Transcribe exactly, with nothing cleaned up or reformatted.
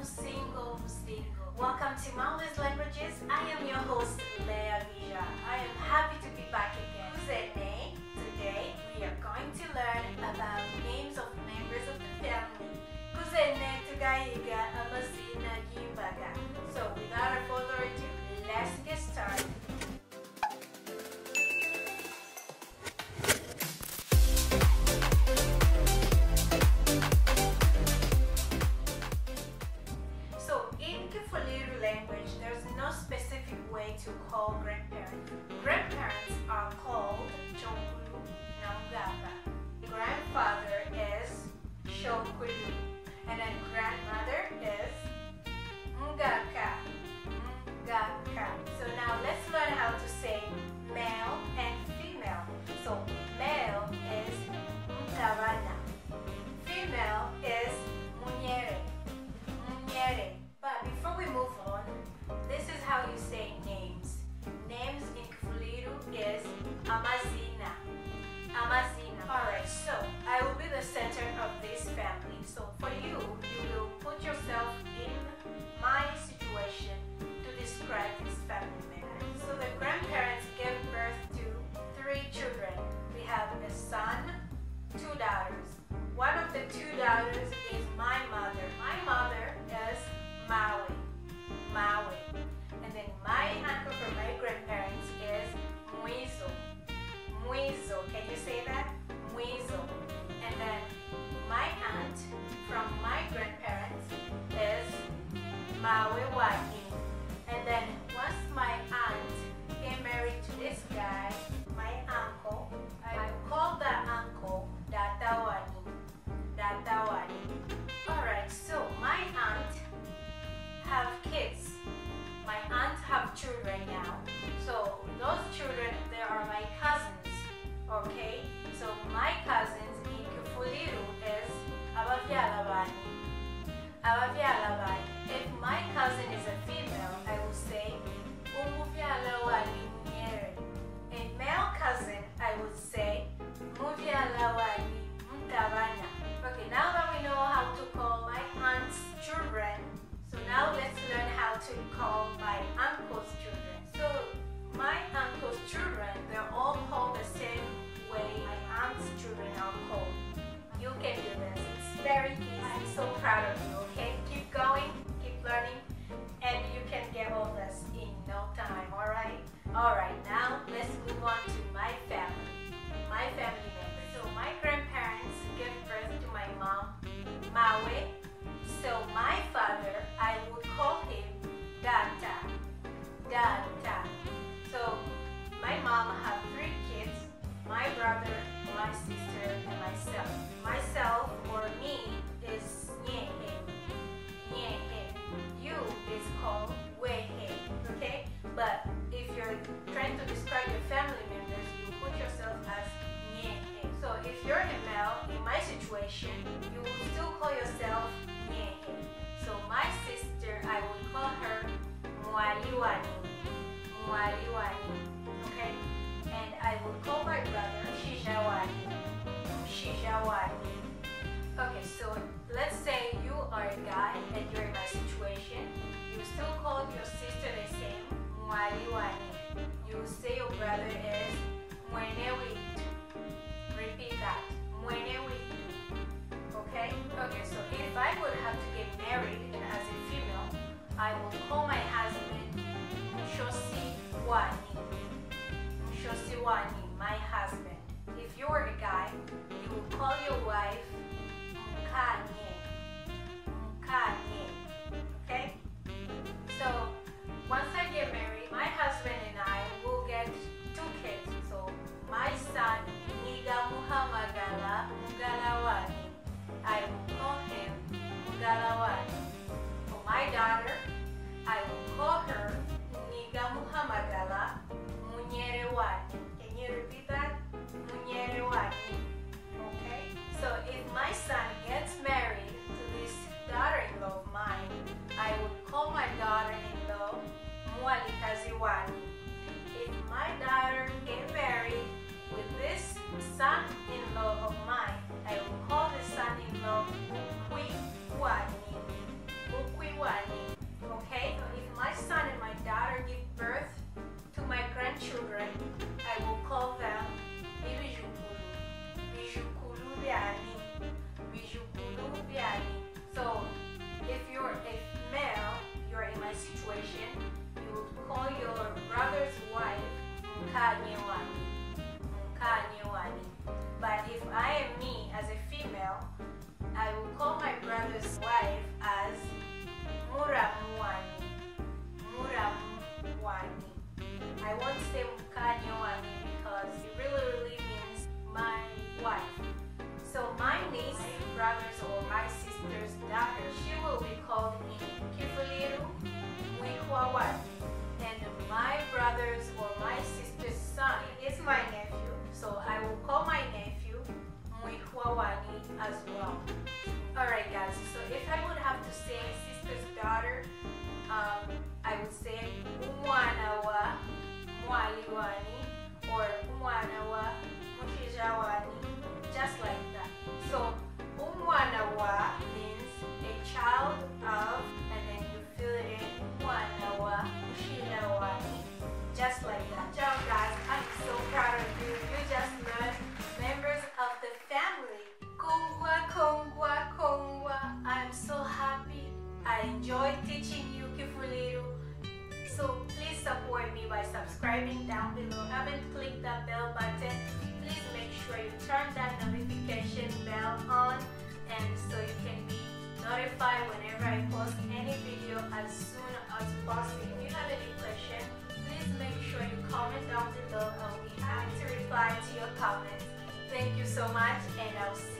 Musingo, Musingo. Welcome to MarLe's Languages. I am your host, Leah Fifi. I am happy to be back again. Today, we are going to learn about names of members of the family. So, without further ado, let's get started. To call grandparents. Grandparents are called Chokuru Naugaba. Grandfather is Shokuru, and then grandmother is Ngaka. Ngaka. So now let's learn how to say male and female. So male is Mukabana. Female is Munyere. Munyere. But before we move on, this is how you say names. Names in Kifuliiru is Amazina. Amazina. Alright, so I will be the center of this family. So for you, you will put yourself in my situation to describe this family member. So the grandparents gave birth to three children. We have a son, two daughters. One of the two daughters is my mother. My mother is Maui. Maui. And then my uncle from my grandparents is Muizo. Muizo. Can you say that? Muizo. And then my aunt from my grandparents is Mwaliwani. And then once my aunt came married to this guy, my uncle, I called that uncle Datawani. Datawani. Alright, so my aunt have kids. My aunt have children now. So those children, they are my cousins. Okay? So my cousins in Kifuliiru is Abafialabani. Abafialabani. If my cousin is a female, I will say Umufialawani Nyehye. A male cousin, I would say Mufialawani Mtabana. Okay, now that we know how to call my aunt's children, so now let's learn how to call my uncle's children. So my uncle's children, they're all called the same way my aunt's children are called. You can do this. It's very easy. I'm so proud of you, okay? Keep going, keep learning, and you can get all this in no time, alright? Alright, now let's move on to my family. My family members. So my grandparents gave birth to my mom, Mawe. So my father, I would call him Data. Data. So my mom have three kids, my brother, my sister, and myself. Myself or me is Nyehye. Nyehye. You is called Wehe. Okay? But if you're trying to describe your family members, you put yourself as Nyehye. So if you're a male, in my situation, you will still call yourself Nyehye. So my sister, I will call her Mwaliwani. Mwaliwani. Okay? And I will call my brother Shijawani. Shijawani. Okay, so let's say you are a guy and you're in my situation. You still call your sister the same, Mwaliwani. You say your brother is Mwenewitu. Repeat that. Mwenewitu. Okay? Okay, so if I would have to get married and as a female, I will call my husband Mshosiwani. Mshosiwani, my husband. If you are a guy, you will call your wife Mukanye. Mukanye. Okay? So, once I get married, my husband and I will get two kids. So, my son, Niga Muhamagala Mugalawani. I will call him Mugalawani. For my daughter, I will call her Niga Muhamagala Munyerewani. Can you repeat that? Munyerewani. Okay? So if my son gets married to this daughter-in-law of mine, I will call my daughter-in-law Mwalikaziwani. If my daughter gets married with this son-in-law of mine, I will call the son-in-law Mwaliwani. daughter, um, I would say Umwana wa Mwaliwani or Umwana wa Mukaniwani, just like that. So Umwana wa means a child of, and then you fill it in Umwana wa Mukaniwani, just like that. Good job, guys. I'm so proud of you. You just learned members of the family. Kongwa, kongwa, kongwa. I'm so happy. I enjoy teaching you Kifuliiru. So please support me by subscribing down below. Haven't clicked that bell button. Please make sure you turn that notification bell on, and so you can be notified whenever I post any video as soon as possible. If you have any question, please make sure you comment down below and we have to reply to your comments. Thank you so much, and I'll see you.